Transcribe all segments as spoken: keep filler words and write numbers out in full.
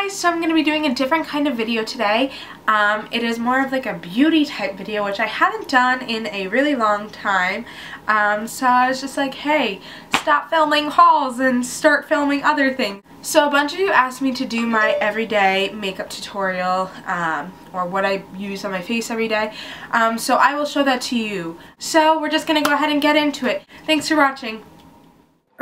guys, so I'm going to be doing a different kind of video today. Um, it is more of like a beauty type video, which I haven't done in a really long time. Um, so I was just like, hey, stop filming hauls and start filming other things. So a bunch of you asked me to do my everyday makeup tutorial, um, or what I use on my face every day. Um, so I will show that to you. So we're just going to go ahead and get into it. Thanks for watching.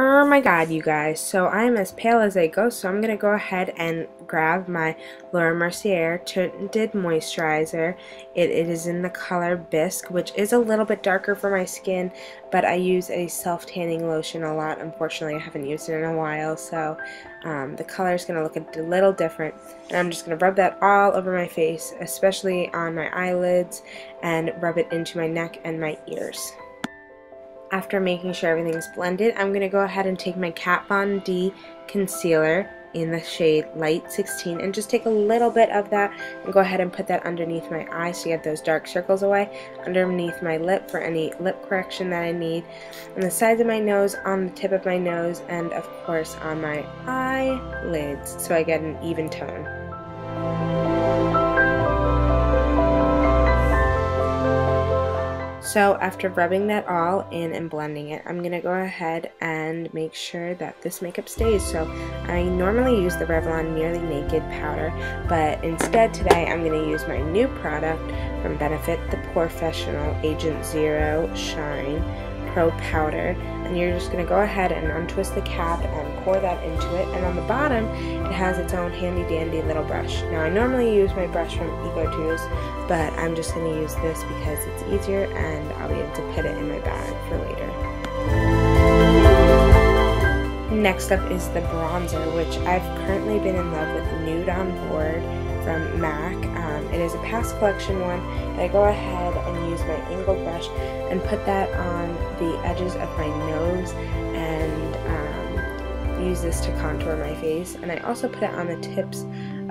Oh my god, you guys, so I'm as pale as I go, so I'm going to go ahead and grab my Laura Mercier Tinted Moisturizer. It, it is in the color Bisque, which is a little bit darker for my skin, but I use a self-tanning lotion a lot. Unfortunately, I haven't used it in a while, so um, the color is going to look a little different. And I'm just going to rub that all over my face, especially on my eyelids, and rub it into my neck and my ears. After making sure everything's blended, I'm going to go ahead and take my Kat Von D concealer in the shade Light sixteen and just take a little bit of that and go ahead and put that underneath my eye so you get those dark circles away, underneath my lip for any lip correction that I need, on the sides of my nose, on the tip of my nose, and of course on my eyelids so I get an even tone. So after rubbing that all in and blending it, I'm going to go ahead and make sure that this makeup stays. So I normally use the Revlon Nearly Naked powder, but instead today I'm going to use my new product from Benefit, the Porefessional Agent Zero Shine Pro Powder. And you're just going to go ahead and untwist the cap and pour that into it. And on the bottom, it has its own handy dandy little brush. Now, I normally use my brush from EcoTools, but I'm just going to use this because it's easier and I'll be able to put it in my bag for later. Next up is the bronzer, which I've currently been in love with, Nude on Board from MAC. Um, it is a past collection one, and I go ahead and use my angle brush and put that on the edges of my nose and um, use this to contour my face. And I also put it on the tips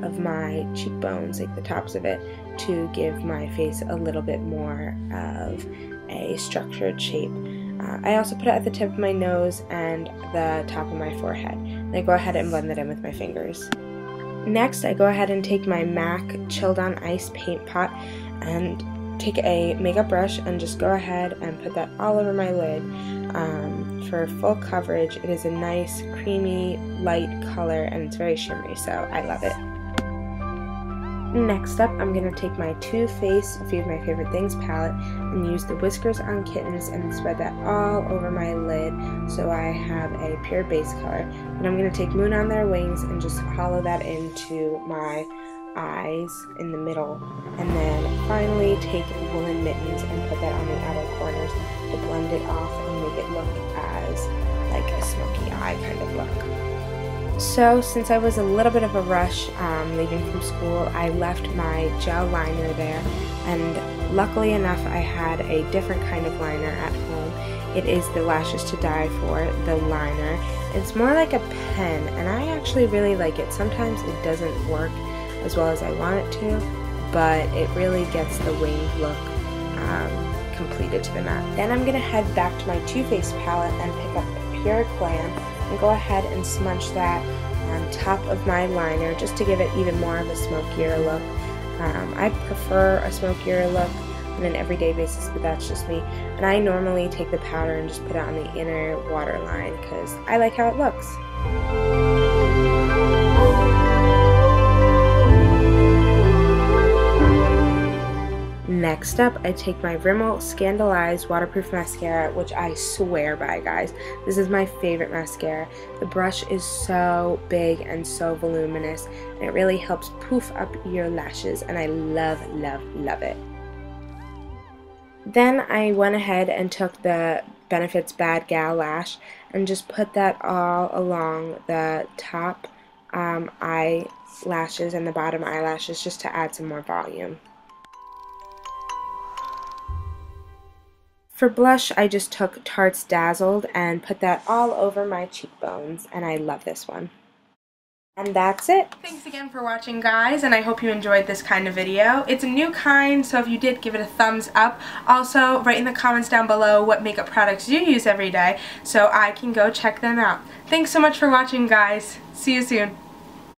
of my cheekbones, like the tops of it, to give my face a little bit more of a structured shape. Uh, I also put it at the tip of my nose and the top of my forehead. And I go ahead and blend that in with my fingers. Next, I go ahead and take my MAC Chilled on Ice paint pot and take a makeup brush and just go ahead and put that all over my lid um, for full coverage. It is a nice, creamy, light color, and it's very shimmery, so I love it. Next up, I'm going to take my Too Faced, A Few of My Favorite Things palette and use the Whiskers on Kittens and spread that all over my lid so I have a pure base color. And I'm going to take Moon on Their Wings and just hollow that into my eyes in the middle. And then finally take Woolen Mittens and put that on the outer corners to blend it off and make it look as like a smoky eye kind of look. So, since I was a little bit of a rush um, leaving from school, I left my gel liner there, and luckily enough I had a different kind of liner at home. It is the Lashes to Die For, the liner. It's more like a pen, and I actually really like it. Sometimes it doesn't work as well as I want it to, but it really gets the winged look um, completed to the matte. Then I'm going to head back to my Too Faced palette and pick up Pure Glam and go ahead and smudge that on top of my liner just to give it even more of a smokier look. Um, I prefer a smokier look on an everyday basis, but that's just me. And I normally take the powder and just put it on the inner waterline because I like how it looks. Next up, I take my Rimmel Scandaleyes Waterproof Mascara, which I swear by, guys. This is my favorite mascara. The brush is so big and so voluminous, and it really helps poof up your lashes, and I love, love, love it. Then I went ahead and took the Benefit's Bad Gal Lash and just put that all along the top um, eyelashes and the bottom eyelashes just to add some more volume. For blush, I just took Tarte's Dazzled and put that all over my cheekbones, and I love this one. And that's it. Thanks again for watching, guys, and I hope you enjoyed this kind of video. It's a new kind, so if you did, give it a thumbs up. Also, write in the comments down below what makeup products you use every day so I can go check them out. Thanks so much for watching, guys. See you soon.